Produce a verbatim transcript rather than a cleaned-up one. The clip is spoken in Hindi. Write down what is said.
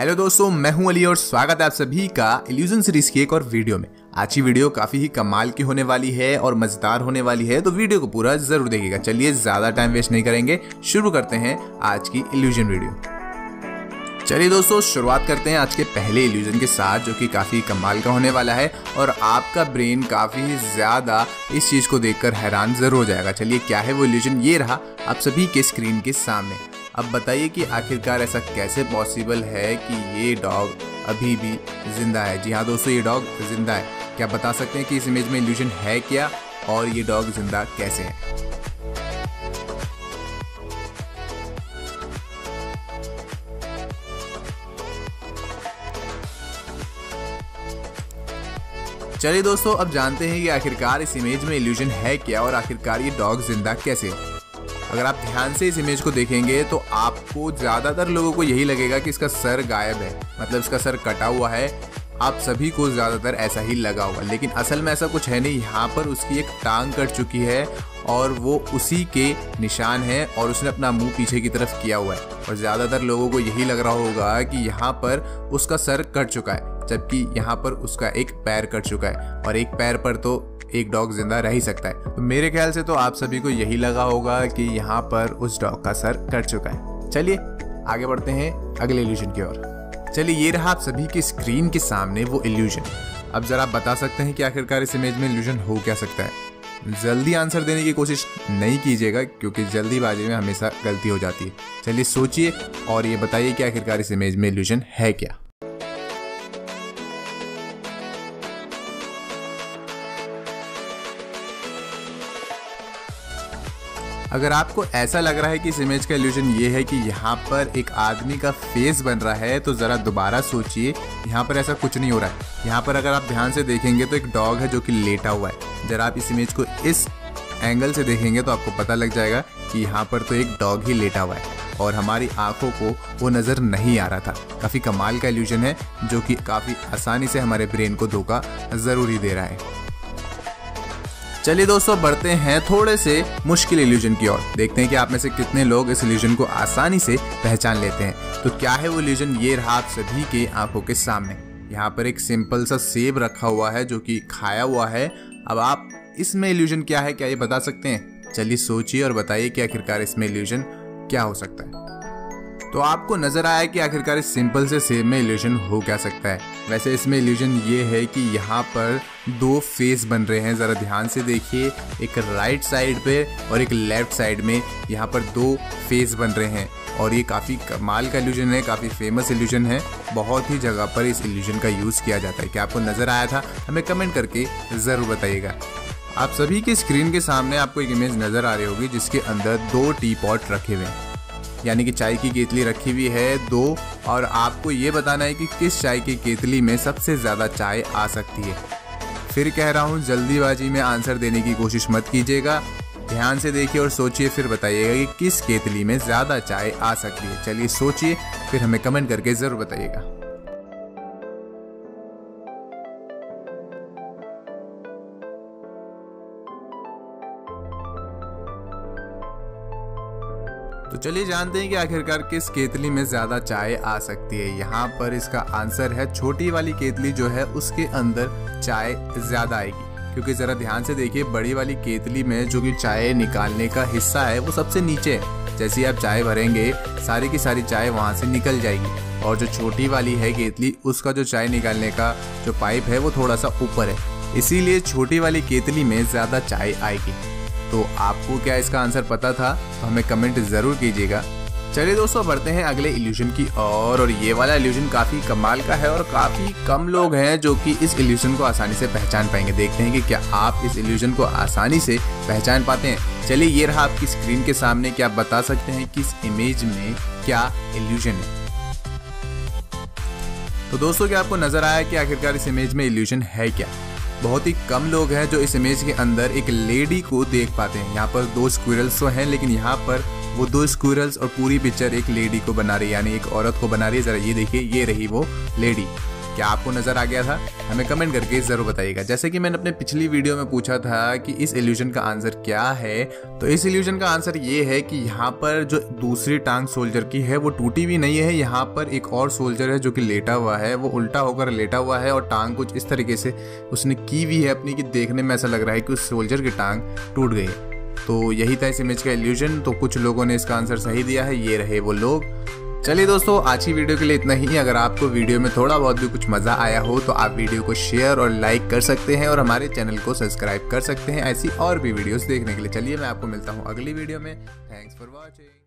हेलो दोस्तों, मैं हूं अली और स्वागत है आप सभी का इल्यूजन सीरीज की एक और वीडियो में। आज की वीडियो काफी ही कमाल की होने वाली है और मजेदार होने वाली है, तो वीडियो को पूरा जरूर देखिएगा। चलिए ज्यादा टाइम वेस्ट नहीं करेंगे, शुरू करते हैं आज की इल्यूजन वीडियो। चलिए दोस्तों, शुरुआत करते हैं आज के पहले इल्यूजन के साथ, जो कि काफी कमाल का होने वाला है और आपका ब्रेन काफी ज्यादा इस चीज को देखकर हैरान जरूर हो जाएगा। चलिए, क्या है वो इल्यूजन? ये रहा आप सभी के स्क्रीन के सामने। अब बताइए कि आखिरकार ऐसा कैसे पॉसिबल है कि ये डॉग अभी भी जिंदा है। जी हाँ दोस्तों, ये डॉग जिंदा है। क्या बता सकते हैं कि इस इमेज में इल्यूजन है क्या और ये डॉग जिंदा कैसे है? चलिए दोस्तों, अब जानते हैं कि आखिरकार इस इमेज में इल्यूजन है क्या और आखिरकार ये डॉग जिंदा कैसे है। अगर आप ध्यान से इस इमेज को देखेंगे तो आपको ज़्यादातर लोगों को यही लगेगा कि इसका सर गायब है, मतलब इसका सर कटा हुआ है। आप सभी को ज़्यादातर ऐसा ही लगा होगा, लेकिन असल में ऐसा कुछ है नहीं। यहाँ पर उसकी एक टांग कट चुकी है और वो उसी के निशान है और उसने अपना मुंह पीछे की तरफ किया हुआ है और ज़्यादातर लोगों को यही लग रहा होगा कि यहाँ पर उसका सर कट चुका है, जबकि यहाँ पर उसका एक पैर कट चुका है और एक पैर पर तो एक डॉग जिंदा रह ही सकता है। तो मेरे ख्याल से तो आप सभी को यही लगा होगा कि यहाँ पर उस डॉग का सर कट चुका है। चलिए आगे बढ़ते हैं अगले इल्यूजन की ओर। चलिए, ये रहा आप सभी की स्क्रीन के सामने वो इल्यूजन। अब जरा बता सकते हैं कि आखिरकार इस इमेज में इल्यूजन हो क्या सकता है? जल्दी आंसर देने की कोशिश नहीं कीजिएगा, क्योंकि जल्दीबाजी में हमेशा गलती हो जाती है। चलिए सोचिए और ये बताइए कि आखिरकार इस इमेज में इल्यूजन है क्या। अगर आपको ऐसा लग रहा है कि इस इमेज का इल्यूजन ये है कि यहाँ पर एक आदमी का फेस बन रहा है, तो ज़रा दोबारा सोचिए। यहाँ पर ऐसा कुछ नहीं हो रहा है। यहाँ पर अगर आप ध्यान से देखेंगे तो एक डॉग है जो कि लेटा हुआ है। जरा आप इस इमेज को इस एंगल से देखेंगे तो आपको पता लग जाएगा कि यहाँ पर तो एक डॉग ही लेटा हुआ है और हमारी आंखों को वो नज़र नहीं आ रहा था। काफ़ी कमाल का इल्यूजन है जो कि काफ़ी आसानी से हमारे ब्रेन को धोखा ज़रूर ही दे रहा है। चलिए दोस्तों, बढ़ते हैं थोड़े से मुश्किल इल्यूजन की ओर। देखते हैं कि आप में से कितने लोग इस इल्यूजन को आसानी से पहचान लेते हैं। तो क्या है वो इल्यूजन? ये रहा आप सभी के आंखों के सामने। यहाँ पर एक सिंपल सा सेब रखा हुआ है जो कि खाया हुआ है। अब आप इसमें इल्यूजन क्या है, क्या ये बता सकते हैं? चलिए सोचिए और बताइए कि आखिरकार इसमें इल्यूजन क्या हो सकता है। तो आपको नजर आया कि आखिरकार इस सिंपल से सेब में इल्यूजन हो क्या सकता है। वैसे इसमें इल्यूजन ये है कि यहाँ पर दो फेस बन रहे हैं। ज़रा ध्यान से देखिए, एक राइट साइड पे और एक लेफ़्ट साइड में यहाँ पर दो फेस बन रहे हैं और ये काफ़ी कमाल का इल्यूजन है, काफ़ी फेमस इल्यूजन है। बहुत ही जगह पर इस इल्यूजन का यूज़ किया जाता है। क्या आपको नज़र आया था? हमें कमेंट करके ज़रूर बताइएगा। आप सभी की स्क्रीन के सामने आपको एक इमेज नज़र आ रही होगी जिसके अंदर दो टी पॉट रखे हुए हैं, यानी कि चाय की केतली रखी हुई है दो, और आपको ये बताना है कि किस चाय की केतली में सबसे ज़्यादा चाय आ सकती है। फिर कह रहा हूँ, जल्दीबाजी में आंसर देने की कोशिश मत कीजिएगा। ध्यान से देखिए और सोचिए, फिर बताइएगा कि किस केतली में ज़्यादा चाय आ सकती है। चलिए सोचिए, फिर हमें कमेंट करके ज़रूर बताइएगा। तो चलिए जानते हैं कि आखिरकार किस केतली में ज़्यादा चाय आ सकती है। यहाँ पर इसका आंसर है छोटी वाली केतली जो है उसके अंदर चाय ज़्यादा आएगी, क्योंकि ज़रा ध्यान से देखिए, बड़ी वाली केतली में जो कि चाय निकालने का हिस्सा है वो सबसे नीचे है। जैसे ही आप चाय भरेंगे सारी की सारी चाय वहाँ से निकल जाएगी, और जो छोटी वाली है केतली उसका जो चाय निकालने का जो पाइप है वो थोड़ा सा ऊपर है, इसीलिए छोटी वाली केतली में ज़्यादा चाय आएगी। तो आपको क्या इसका आंसर पता था? तो हमें कमेंट ज़रूर कीजिएगा। चलिए दोस्तों, बढ़ते हैं अगले इल्यूजन की और, और ये वाला इल्यूजन काफ़ी कमाल का है और काफ़ी कम लोग हैं जो कि इस इल्यूजन को आसानी से पहचान पाएंगे। देखते हैं कि क्या आप इस इल्यूजन को आसानी से पहचान पाते हैं। चलिए, ये रहा आपकी स्क्रीन के सामने। क्या आप बता सकते हैं कि इस इमेज में क्या इल्यूजन है? तो दोस्तों, क्या आपको नज़र आया कि आखिरकार इस इमेज में इल्यूजन है क्या? बहुत ही कम लोग हैं जो इस इमेज के अंदर एक लेडी को देख पाते हैं। यहाँ पर दो स्क्विरल्स तो हैं, लेकिन यहाँ पर वो दो स्क्विरल्स और पूरी पिक्चर एक लेडी को बना रही है, यानी एक औरत को बना रही है। ज़रा ये देखिए, ये रही वो लेडी। क्या आपको नजर आ गया था? हमें कमेंट करके जरूर बताइएगा। जैसे कि मैंने अपने पिछली वीडियो में पूछा था कि इस इल्यूजन का आंसर क्या है, तो इस इल्यूजन का आंसर ये है कि यहाँ पर जो दूसरी टांग सोल्जर की है वो टूटी भी नहीं है। यहाँ पर एक और सोल्जर है जो कि लेटा हुआ है, वो उल्टा होकर लेटा हुआ है और टांग कुछ इस तरीके से उसने की हुई है अपनी कि देखने में ऐसा लग रहा है कि उस सोल्जर की टांग टूट गई। तो यही था इस इमेज का इल्यूजन। तो कुछ लोगों ने इसका आंसर सही दिया है, ये रहे वो लोग। चलिए दोस्तों, आज की वीडियो के लिए इतना ही। अगर आपको वीडियो में थोड़ा बहुत भी कुछ मज़ा आया हो तो आप वीडियो को शेयर और लाइक कर सकते हैं और हमारे चैनल को सब्सक्राइब कर सकते हैं ऐसी और भी वीडियोस देखने के लिए। चलिए, मैं आपको मिलता हूँ अगली वीडियो में। Thanks for watching.